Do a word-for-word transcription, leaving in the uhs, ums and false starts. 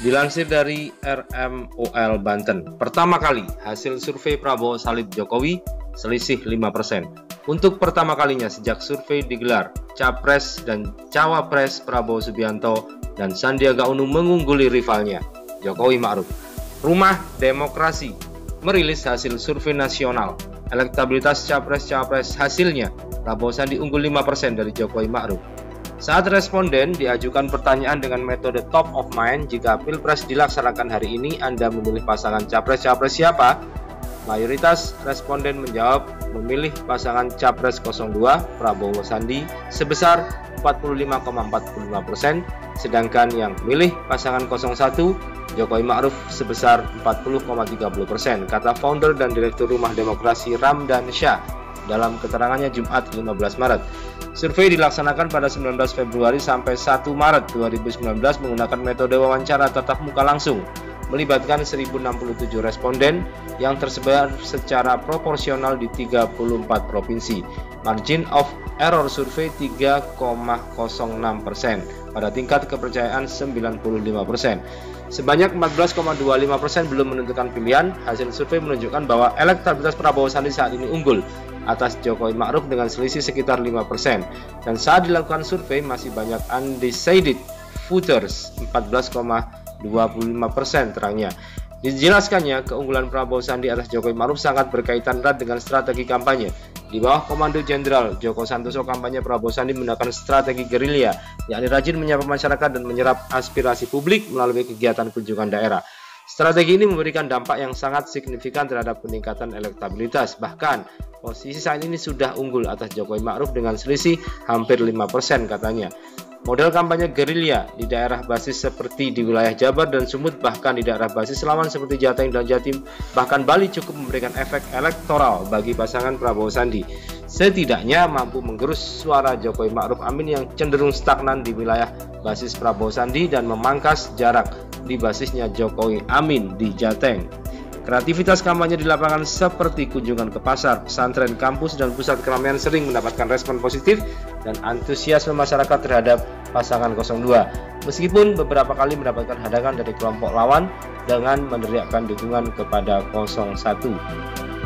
Dilansir dari R M O L Banten, pertama kali hasil survei Prabowo Salib Jokowi selisih lima persen. Untuk pertama kalinya sejak survei digelar, Capres dan Cawapres Prabowo Subianto dan Sandiaga Uno mengungguli rivalnya, Jokowi Ma'ruf. Rumah Demokrasi merilis hasil survei nasional. Elektabilitas Capres-Cawapres hasilnya, Prabowo Sandi unggul lima persen dari Jokowi Ma'ruf. Saat responden diajukan pertanyaan dengan metode top of mind, jika Pilpres dilaksanakan hari ini, Anda memilih pasangan Capres-Cawapres siapa? Mayoritas responden menjawab memilih pasangan Capres nol dua Prabowo Sandi sebesar empat puluh lima koma empat lima persen, sedangkan yang memilih pasangan nol satu Jokowi Ma'ruf sebesar empat puluh koma tiga nol persen, kata founder dan direktur Rumah Demokrasi Ramdansyah dalam keterangannya Jumat lima belas Maret. Survei dilaksanakan pada sembilan belas Februari sampai satu Maret dua ribu sembilan belas menggunakan metode wawancara tatap muka langsung, melibatkan seribu enam puluh tujuh responden yang tersebar secara proporsional di tiga puluh empat provinsi. Margin of error survei tiga koma nol enam persen pada tingkat kepercayaan sembilan puluh lima persen. Sebanyak empat belas koma dua lima persen belum menentukan pilihan. Hasil survei menunjukkan bahwa elektabilitas Prabowo Sandi saat ini unggul atas Jokowi Ma'ruf dengan selisih sekitar lima persen, dan saat dilakukan survei masih banyak undecided voters empat belas koma dua lima persen terangnya. Dijelaskannya keunggulan Prabowo Sandi atas Jokowi Ma'ruf sangat berkaitan erat dengan strategi kampanye. Di bawah komando Jenderal Joko Santoso, kampanye Prabowo Sandi menggunakan strategi gerilya, yakni rajin menyapa masyarakat dan menyerap aspirasi publik melalui kegiatan kunjungan daerah. Strategi ini memberikan dampak yang sangat signifikan terhadap peningkatan elektabilitas. Bahkan, posisi saat ini sudah unggul atas Jokowi Ma'ruf dengan selisih hampir lima persen katanya. Model kampanye gerilya di daerah basis seperti di wilayah Jabar dan Sumut, bahkan di daerah basis lawan seperti Jateng dan Jatim, bahkan Bali, cukup memberikan efek elektoral bagi pasangan Prabowo Sandi. Setidaknya mampu menggerus suara Jokowi Ma'ruf Amin yang cenderung stagnan di wilayah basis Prabowo Sandi dan memangkas jarak di basisnya Jokowi Amin di Jateng. Kreativitas kampanye di lapangan seperti kunjungan ke pasar, pesantren, kampus, dan pusat keramaian sering mendapatkan respon positif dan antusiasme masyarakat terhadap pasangan nol dua, meskipun beberapa kali mendapatkan hadangan dari kelompok lawan dengan meneriakkan dukungan kepada nol satu.